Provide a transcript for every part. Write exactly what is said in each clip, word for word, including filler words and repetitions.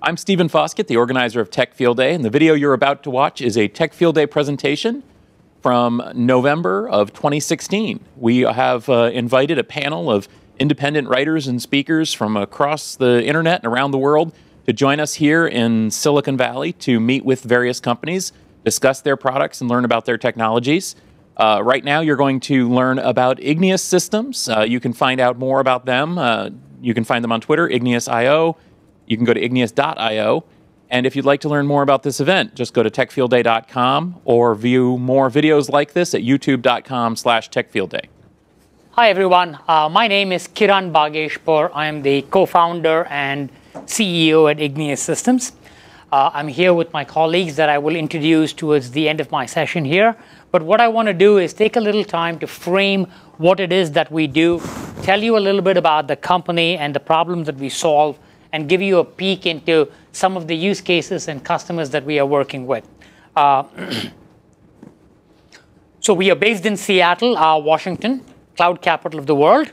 I'm Stephen Foskett, the organizer of Tech Field Day, and the video you're about to watch is a Tech Field Day presentation from November of twenty sixteen. We have uh, invited a panel of independent writers and speakers from across the internet and around the world to join us here in Silicon Valley to meet with various companies, discuss their products, and learn about their technologies. Uh, right now, you're going to learn about Igneous Systems. Uh, you can find out more about them. Uh, you can find them on Twitter, Igneous dot i o. You can go to igneous dot i o. And if you'd like to learn more about this event, just go to tech field day dot com or view more videos like this at youtube dot com slash tech field day. Hi, everyone. Uh, my name is Kiran Bhagesphur. I am the co-founder and C E O at Igneous Systems. Uh, I'm here with my colleagues that I will introduce towards the end of my session here. But what I want to do is take a little time to frame what it is that we do, tell you a little bit about the company and the problems that we solve, and give you a peek into some of the use cases and customers that we are working with. Uh, so we are based in Seattle, uh, Washington, cloud capital of the world.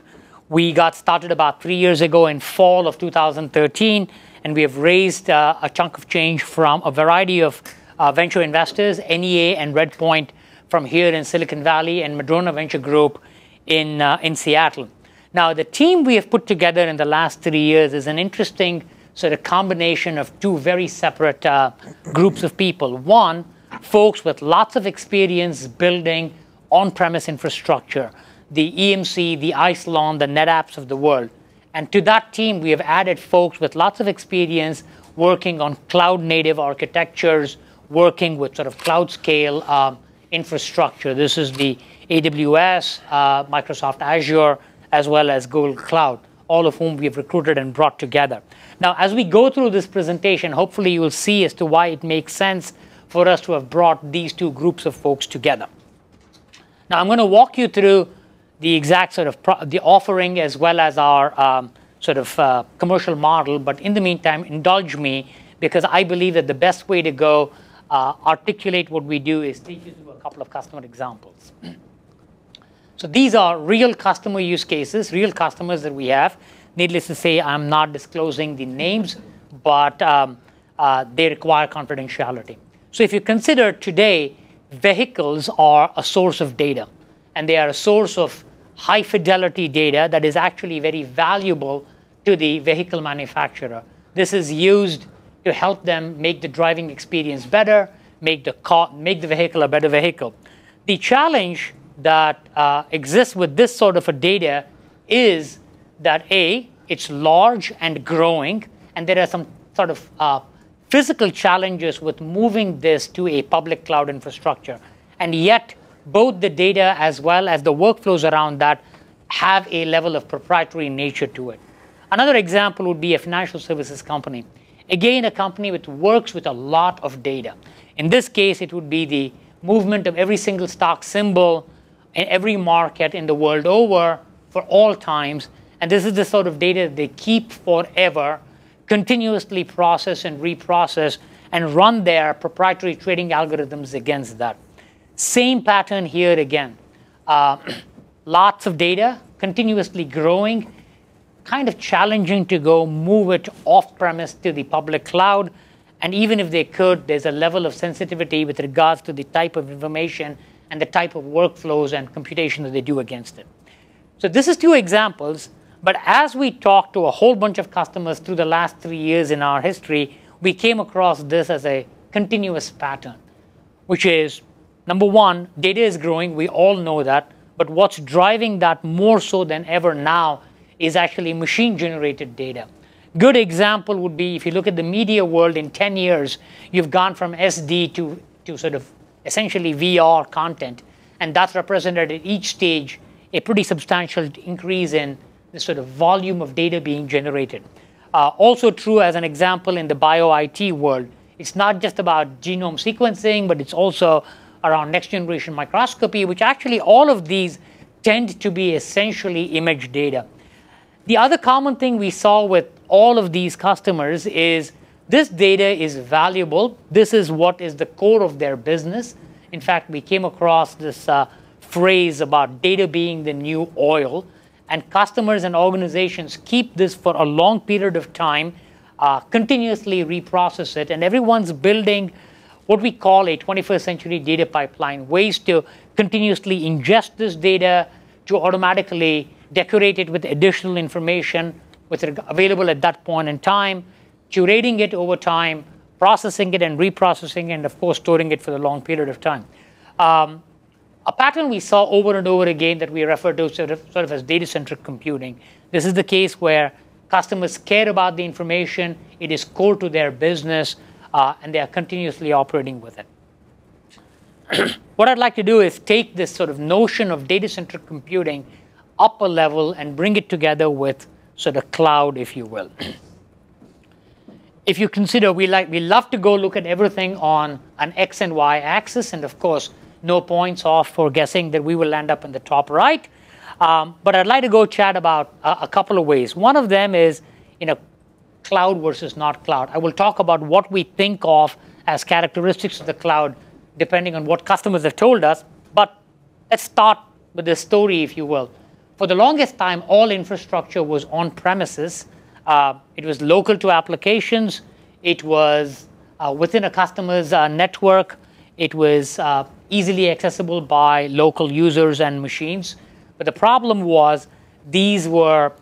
We got started about three years ago in fall of two thousand thirteen, and we have raised uh, a chunk of change from a variety of uh, venture investors, N E A and Redpoint from here in Silicon Valley, and Madrona Venture Group in, uh, in Seattle. Now, the team we have put together in the last three years is an interesting sort of combination of two very separate uh, groups of people. One, folks with lots of experience building on-premise infrastructure, the E M C, the Isilon, the NetApps of the world. And to that team, we have added folks with lots of experience working on cloud-native architectures, working with sort of cloud-scale um, infrastructure. This is the A W S, uh, Microsoft Azure, as well as Google Cloud, all of whom we have recruited and brought together. Now, as we go through this presentation, hopefully you will see as to why it makes sense for us to have brought these two groups of folks together. Now, I'm going to walk you through the exact sort of pro the offering as well as our um, sort of uh, commercial model. But in the meantime, indulge me, because I believe that the best way to go uh, articulate what we do is take you through a couple of customer examples. So these are real customer use cases, real customers that we have. Needless to say, I'm not disclosing the names, but um, uh, they require confidentiality. So if you consider today, vehicles are a source of data, and they are a source of high fidelity data that is actually very valuable to the vehicle manufacturer. This is used to help them make the driving experience better, make the car, make the vehicle a better vehicle. The challenge that uh, exists with this sort of a data is that A, it's large and growing, and there are some sort of uh, physical challenges with moving this to a public cloud infrastructure. And yet, both the data as well as the workflows around that have a level of proprietary nature to it. Another example would be a financial services company. Again, a company which works with a lot of data. In this case, it would be the movement of every single stock symbol in every market in the world over for all times. And this is the sort of data that they keep forever, continuously process and reprocess, and run their proprietary trading algorithms against that. Same pattern here again. Uh, lots of data, continuously growing, kind of challenging to go move it off-premise to the public cloud. And even if they could, there's a level of sensitivity with regards to the type of information and the type of workflows and computation that they do against it. So this is two examples, but as we talked to a whole bunch of customers through the last three years in our history, we came across this as a continuous pattern, which is, number one, data is growing, we all know that, but what's driving that more so than ever now is actually machine-generated data. Good example would be if you look at the media world in ten years, you've gone from S D to, to sort of essentially V R content, and that's represented at each stage a pretty substantial increase in the sort of volume of data being generated. Uh, also true as an example in the bio I T world, it's not just about genome sequencing, but it's also around next generation microscopy, which actually all of these tend to be essentially image data. The other common thing we saw with all of these customers is this data is valuable. This is what is the core of their business. In fact, we came across this uh, phrase about data being the new oil, and customers and organizations keep this for a long period of time uh, continuously reprocess it. And everyone's building what we call a twenty-first century data pipeline, ways to continuously ingest this data to automatically decorate it with additional information with available at that point in time, curating it over time, processing it and reprocessing, and of course, storing it for a long period of time. Um, a pattern we saw over and over again that we refer to sort of, sort of as data-centric computing. This is the case where customers care about the information, it is core to their business, uh, and they are continuously operating with it. What I'd like to do is take this sort of notion of data-centric computing up a level and bring it together with sort of cloud, if you will. If you consider, we, like, we love to go look at everything on an X and Y axis, and of course, no points off for guessing that we will end up in the top right. Um, but I'd like to go chat about a, a couple of ways. One of them is, you know, cloud versus not cloud. I will talk about what we think of as characteristics of the cloud, depending on what customers have told us. But let's start with the story, if you will. For the longest time, all infrastructure was on premises. Uh, it was local to applications. It was uh, within a customer's uh, network. It was uh, easily accessible by local users and machines. But the problem was these were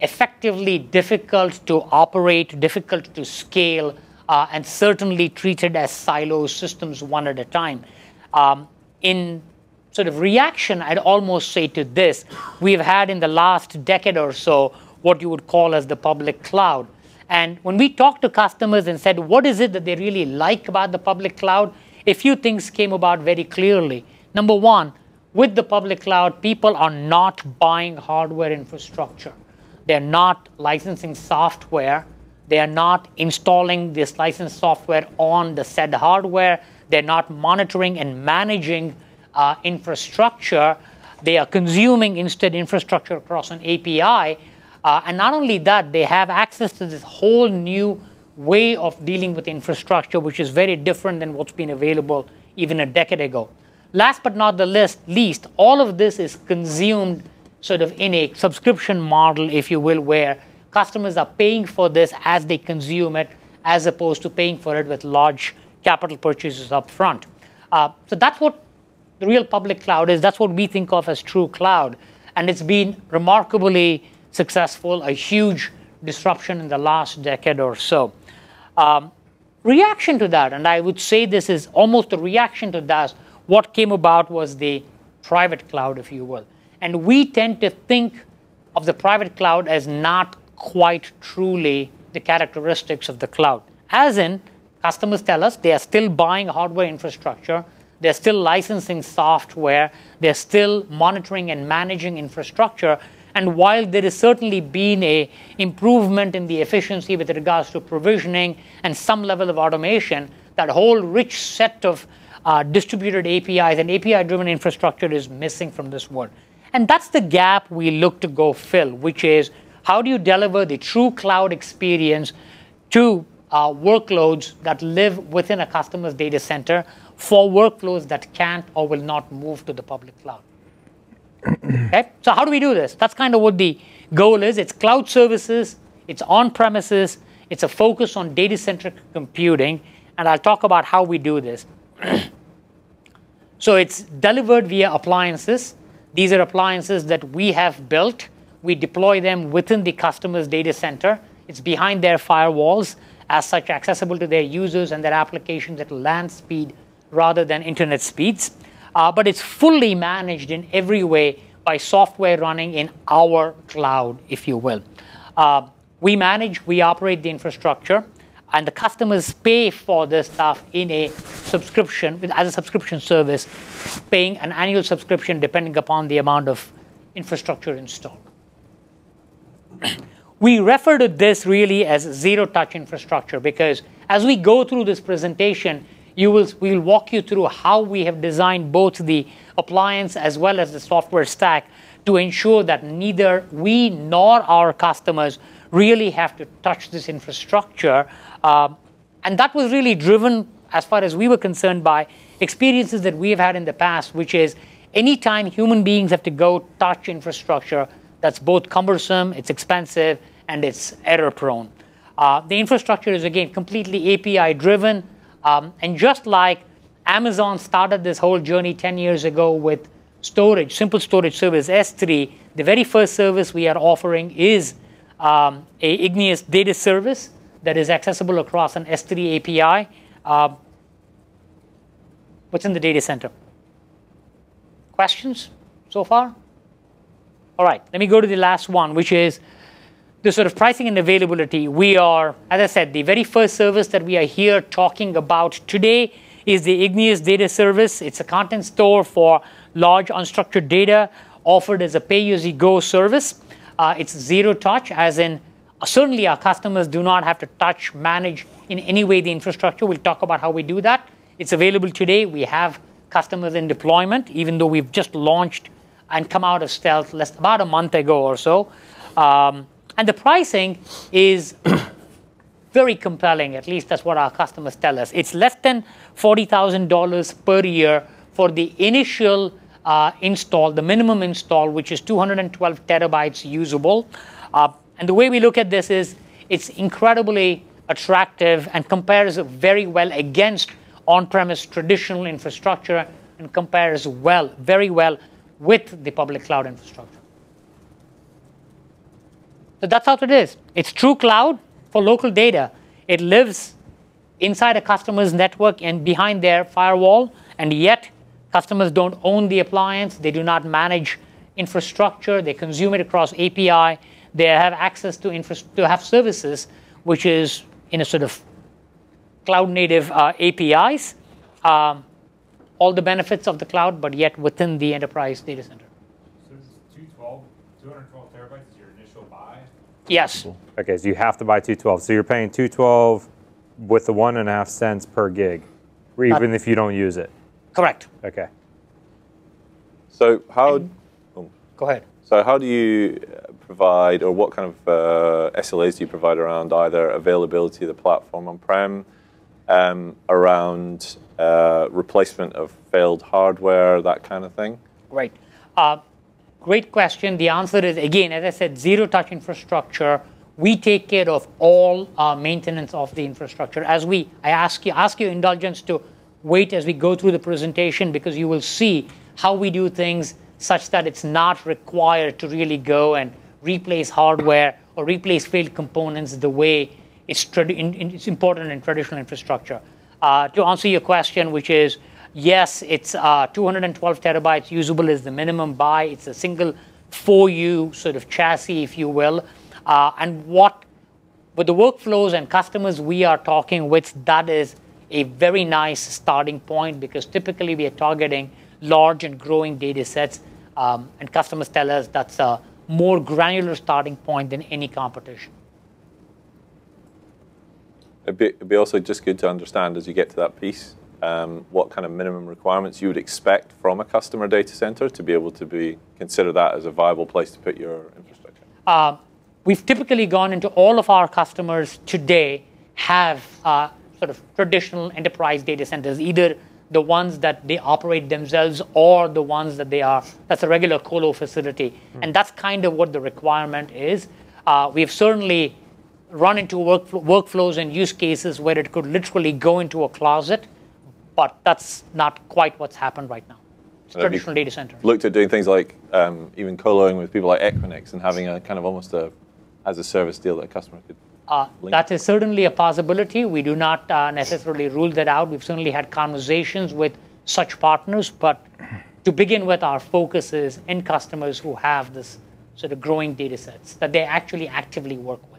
effectively difficult to operate, difficult to scale, uh, and certainly treated as silo systems one at a time. Um, in sort of reaction, I'd almost say to this, we've had in the last decade or so what you would call as the public cloud. And when we talked to customers and said, what is it that they really like about the public cloud, a few things came about very clearly. Number one, with the public cloud, people are not buying hardware infrastructure. They're not licensing software. They are not installing this licensed software on the said hardware. They're not monitoring and managing uh, infrastructure. They are consuming instead infrastructure across an A P I. Uh, and not only that, they have access to this whole new way of dealing with infrastructure, which is very different than what's been available even a decade ago. Last but not the least, all of this is consumed sort of in a subscription model, if you will, where customers are paying for this as they consume it, as opposed to paying for it with large capital purchases up front. Uh, so that's what the real public cloud is. That's what we think of as true cloud. And it's been remarkably successful, a huge disruption in the last decade or so. Um, reaction to that, and I would say this is almost a reaction to that, what came about was the private cloud, if you will. And we tend to think of the private cloud as not quite truly the characteristics of the cloud. As in, customers tell us they are still buying hardware infrastructure, they're still licensing software, they're still monitoring and managing infrastructure. And while there has certainly been an improvement in the efficiency with regards to provisioning and some level of automation, that whole rich set of uh, distributed A P Is and A P I-driven infrastructure is missing from this world. And that's the gap we look to go fill, which is how do you deliver the true cloud experience to uh, workloads that live within a customer's data center for workloads that can't or will not move to the public cloud. Okay? So how do we do this? That's kind of what the goal is. It's cloud services, it's on-premises, it's a focus on data-centric computing, and I'll talk about how we do this. So it's delivered via appliances. These are appliances that we have built. We deploy them within the customer's data center. It's behind their firewalls, as such accessible to their users and their applications at LAN speed rather than internet speeds. Uh, but it's fully managed in every way by software running in our cloud, if you will. Uh, we manage, we operate the infrastructure, and the customers pay for this stuff in a subscription, with, as a subscription service, paying an annual subscription depending upon the amount of infrastructure installed. We refer to this really as zero-touch infrastructure because as we go through this presentation, You will, we will walk you through how we have designed both the appliance as well as the software stack to ensure that neither we nor our customers really have to touch this infrastructure. Um, and that was really driven, as far as we were concerned, by experiences that we have had in the past, which is anytime human beings have to go touch infrastructure, that's both cumbersome, it's expensive, and it's error prone. Uh, the infrastructure is, again, completely A P I-driven. Um, and just like Amazon started this whole journey ten years ago with storage, simple storage service, S three, the very first service we are offering is um, a Igneous Data Service that is accessible across an S three A P I. Uh, what's in the data center? Questions so far? All right, let me go to the last one, which is the sort of pricing and availability. We are, as I said, the very first service that we are here talking about today is the Igneous Data Service. It's a content store for large unstructured data offered as a pay-as-you-go service. Uh, it's zero touch, as in uh, certainly our customers do not have to touch, manage in any way the infrastructure. We'll talk about how we do that. It's available today. We have customers in deployment, even though we've just launched and come out of stealth less, about a month ago or so. Um, and the pricing is very compelling, at least that's what our customers tell us. It's less than forty thousand dollars per year for the initial uh, install, the minimum install, which is two hundred twelve terabytes usable. Uh, and the way we look at this is it's incredibly attractive and compares very well against on-premise traditional infrastructure and compares well, very well with the public cloud infrastructure. So that's how it is. It's true cloud for local data. It lives inside a customer's network and behind their firewall, and yet customers don't own the appliance. They do not manage infrastructure. They consume it across A P I. They have access to, infra to have services, which is in a sort of cloud-native uh, A P Is. Um, all the benefits of the cloud, but yet within the enterprise data center. So this is two hundred twelve terabytes is your initial buy? Yes. Okay, so you have to buy two hundred twelve. So you're paying two hundred twelve with the one and a half cents per gig, or even uh, if you don't use it. Correct. Okay. So how... And, oh. Go ahead. So how do you provide, or what kind of uh, S L As do you provide around either availability of the platform on-prem, um, around... Uh, replacement of failed hardware, that kind of thing? Right. Uh, great question. The answer is, again, as I said, zero-touch infrastructure. We take care of all uh, maintenance of the infrastructure. As we, I ask you, ask your indulgence to wait as we go through the presentation, because you will see how we do things such that it's not required to really go and replace hardware or replace failed components the way it's, trad in, in, it's important in traditional infrastructure. Uh, to answer your question, which is, yes, it's uh, two hundred twelve terabytes usable is the minimum buy. It's a single four U sort of chassis, if you will. Uh, and what, with the workflows and customers we are talking with, that is a very nice starting point, because typically we are targeting large and growing data sets. Um, and customers tell us that's a more granular starting point than any competition. It'd be, it'd be also just good to understand, as you get to that piece, um, what kind of minimum requirements you would expect from a customer data center to be able to be consider that as a viable place to put your infrastructure. Uh, we've typically gone into all of our customers today have uh, sort of traditional enterprise data centers, either the ones that they operate themselves or the ones that they are, that's a regular colo facility. Mm-hmm. And that's kind of what the requirement is. Uh, we've certainly run into work, workflows and use cases where it could literally go into a closet, but that's not quite what's happened right now. It's traditional data center. Looked at doing things like um, even coloing with people like Equinix and having a kind of almost a as a service deal that a customer could. Uh, that is certainly a possibility. We do not uh, necessarily rule that out. We've certainly had conversations with such partners, but to begin with, our focus is in customers who have this sort of growing data sets that they actually actively work with.